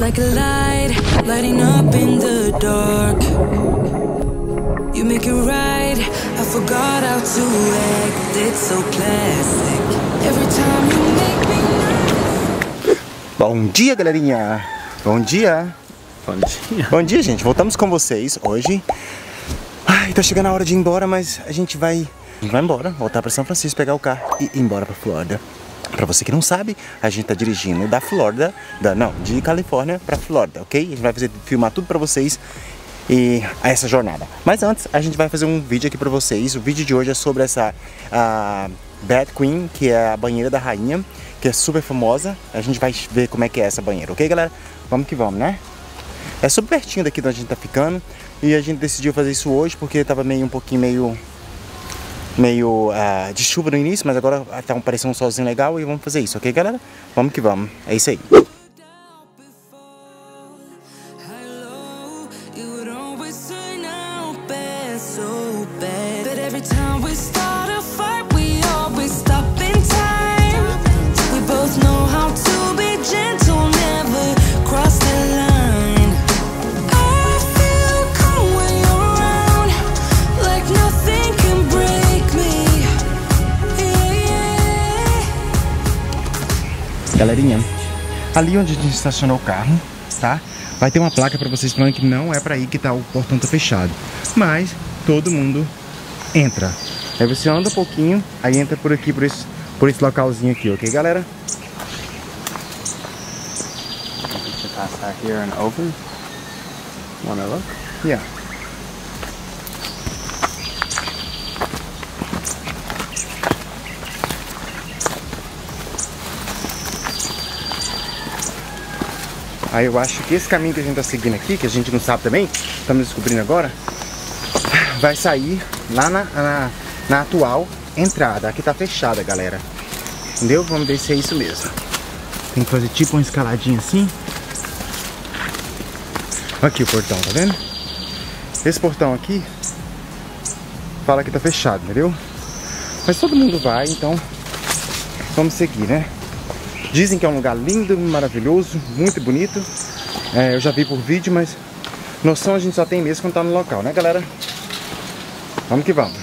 like a light, lighting up in the dark. You make it right, I forgot how to act, it's so classic. Every time you make me nervous. Bom dia, galerinha! Bom dia! Bom dia! Bom dia, gente! Voltamos com vocês hoje. Ai, tá chegando a hora de ir embora, mas a gente vai embora, voltar pra São Francisco, pegar o carro e ir embora pra Flórida. Pra você que não sabe, a gente tá dirigindo da Flórida, de Califórnia pra Flórida, ok? A gente vai filmar tudo pra vocês e essa jornada. Mas antes, a gente vai fazer um vídeo aqui pra vocês. O vídeo de hoje é sobre essa Bath Queen, que é a banheira da rainha, que é super famosa. A gente vai ver como é que é essa banheira, ok, galera? Vamos que vamos, né? É super pertinho daqui de onde a gente tá ficando e a gente decidiu fazer isso hoje porque tava meio de chuva no início, mas agora tá aparecendo um solzinho legal e vamos fazer isso, ok, galera? Vamos que vamos, é isso aí. Galerinha, ali onde a gente estacionou o carro, tá? Vai ter uma placa pra vocês falando que não é pra ir, que tá, o portão tá fechado. Mas todo mundo entra. Aí você anda um pouquinho, aí entra por aqui, por esse localzinho aqui, ok, galera? Deixa eu passar aqui e open. Wanna look? Yeah. Aí eu acho que esse caminho que a gente tá seguindo aqui, que a gente não sabe também, estamos descobrindo agora, vai sair lá na atual entrada. Aqui tá fechada, galera. Entendeu? Vamos ver se é isso mesmo. Tem que fazer tipo uma escaladinha assim. Aqui o portão, tá vendo? Esse portão aqui fala que tá fechado, entendeu? Mas todo mundo vai, então vamos seguir, né? Dizem que é um lugar lindo, maravilhoso, muito bonito. É, eu já vi por vídeo, mas noção a gente só tem mesmo quando tá no local, né, galera? Vamos que vamos.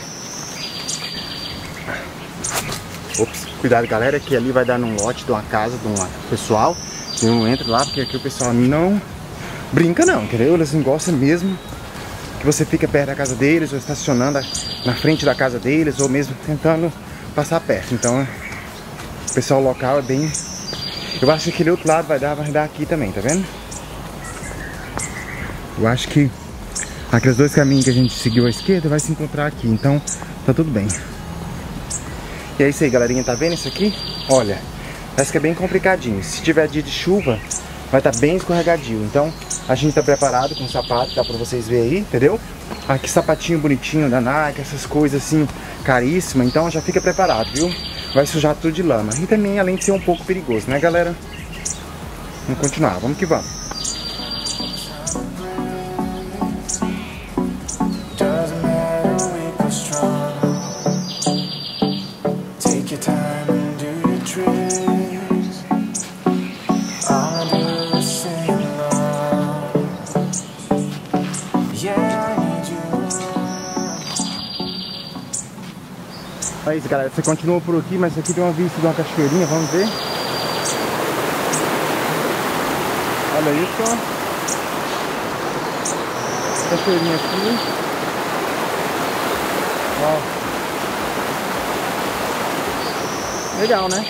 Ops, cuidado, galera, que ali vai dar num lote de uma casa, de um pessoal. Eu não entro lá, porque aqui o pessoal não brinca não, entendeu? Eles não gostam mesmo que você fica perto da casa deles, ou estacionando na frente da casa deles, ou mesmo tentando passar perto. Então, o pessoal local é bem... Eu acho que aquele outro lado vai dar aqui também, tá vendo? Eu acho que aqueles dois caminhos que a gente seguiu à esquerda vai se encontrar aqui, então tá tudo bem. E é isso aí, galerinha, tá vendo isso aqui? Olha, parece que é bem complicadinho. Se tiver dia de chuva, vai estar bem escorregadio. Então a gente tá preparado com o sapato, dá pra vocês verem aí, entendeu? Aqui sapatinho bonitinho da Nike, essas coisas assim, caríssima. Então já fica preparado, viu? Vai sujar tudo de lama. E também, além de ser um pouco perigoso, né, galera? Vamos continuar, vamos que vamos. É isso, galera, você continua por aqui, mas aqui tem uma vista de uma cachoeirinha, vamos ver. Olha isso, ó. Cachoeirinha aqui. Ó. Legal, né?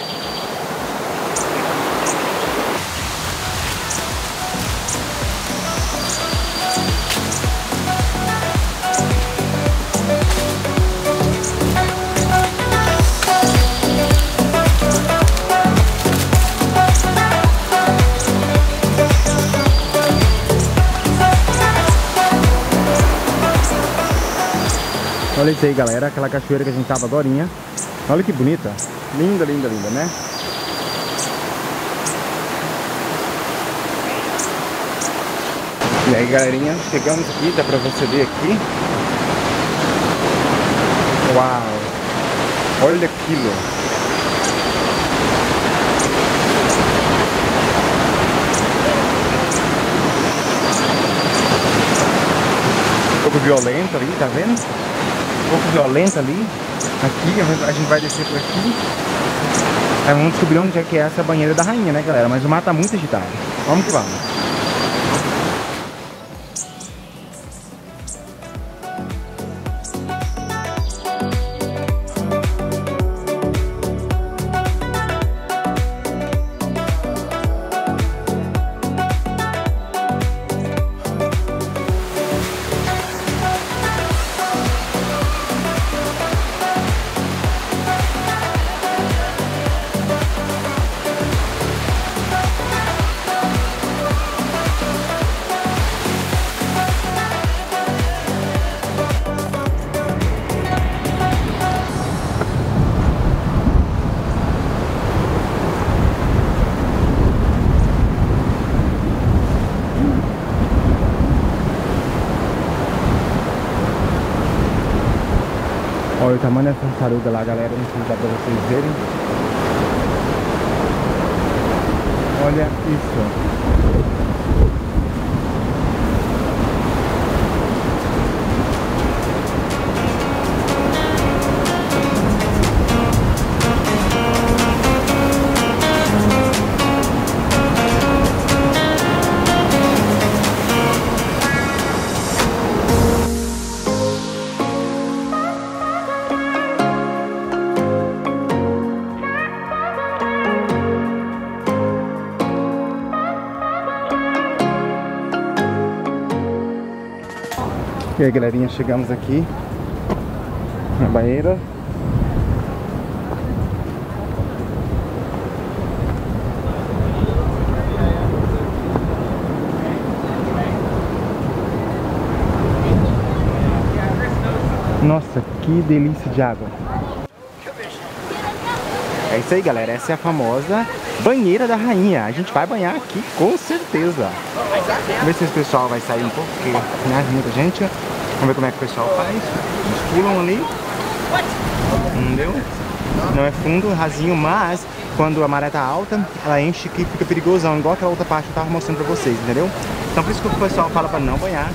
Olha isso aí, galera, aquela cachoeira que a gente tava agorinha. Olha que bonita. Linda, linda, linda, né? E aí, galerinha, chegamos aqui, dá pra você ver aqui. Uau! Olha aquilo! pouco violenta ali, tá vendo? Um pouco violenta ali. Aqui, a gente vai descer por aqui. Aí vamos descobrir onde é que é essa banheira da rainha, né, galera? Mas o mar tá muito agitado. Vamos que vamos. Olha o tamanho dessa tartaruga lá, galera, não sei se dá pra vocês verem. Olha isso. E aí, galerinha, chegamos aqui na banheira. Nossa, que delícia de água. É isso aí, galera, essa é a famosa banheira da rainha. A gente vai banhar aqui, com certeza. Vamos ver se esse pessoal vai sair um pouco, porque né, muita gente. Vamos ver como é que o pessoal faz. Eles pulam ali. Entendeu? Não é fundo, rasinho, mas quando a maré tá alta, ela enche que fica perigosão, igual aquela outra parte que eu tava mostrando pra vocês, entendeu? Então por isso que o pessoal fala pra não banhar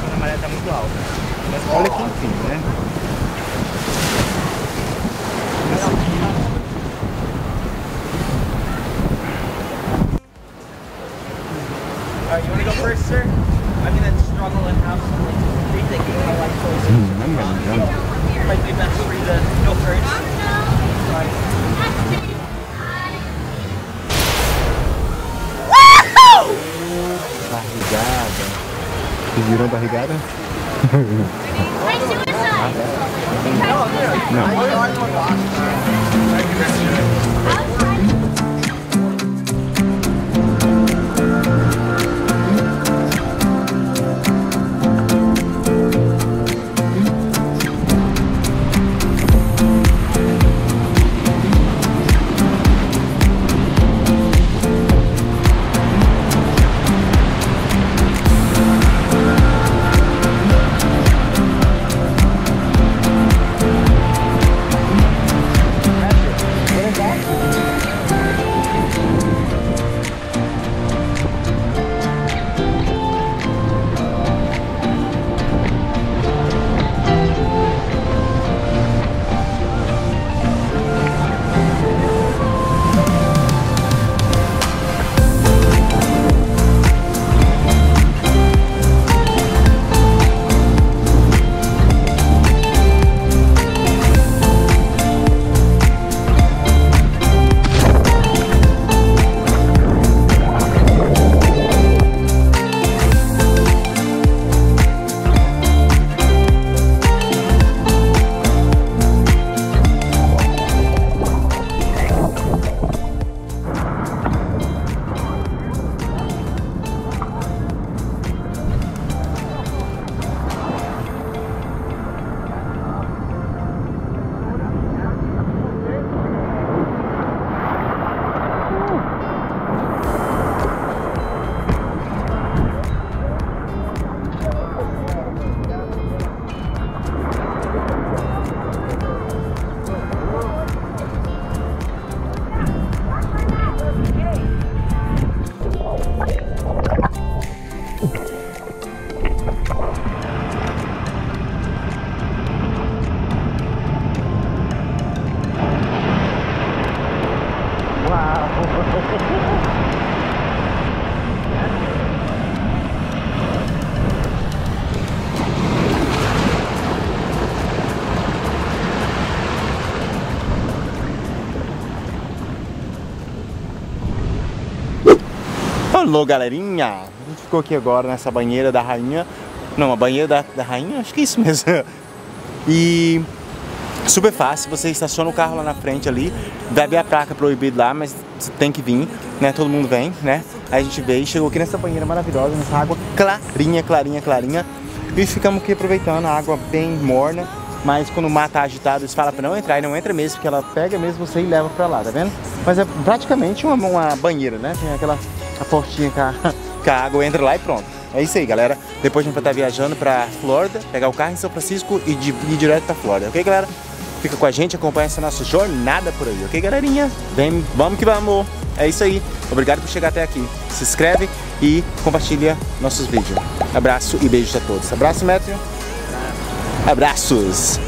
quando a maré tá muito alta. Mas olha que enfim, né? Essa aqui. Barrigada. Vocês viram barrigada? Não. Alô, galerinha! A gente ficou aqui agora nessa banheira da rainha. Não, a banheira da rainha? Acho que é isso mesmo. E super fácil, você estaciona o carro lá na frente ali, vai ver a placa proibido lá, mas você tem que vir, né? Todo mundo vem, né? Aí a gente veio, chegou aqui nessa banheira maravilhosa, nessa água clarinha, clarinha, clarinha. E ficamos aqui aproveitando a água bem morna, mas quando o mar tá agitado, eles falam pra não entrar e não entra mesmo, porque ela pega mesmo você e leva pra lá, tá vendo? Mas é praticamente uma banheira, né? Tem aquela a portinha que a água entra lá e pronto. É isso aí, galera. Depois a gente vai estar viajando pra Flórida, pegar o carro em São Francisco e ir direto pra Flórida, ok, galera? Fica com a gente, acompanha essa nossa jornada por aí, ok, galerinha? Vem, vamos que vamos! É isso aí. Obrigado por chegar até aqui. Se inscreve e compartilha nossos vídeos. Abraço e beijos a todos. Abraço, Matthew. Abraços!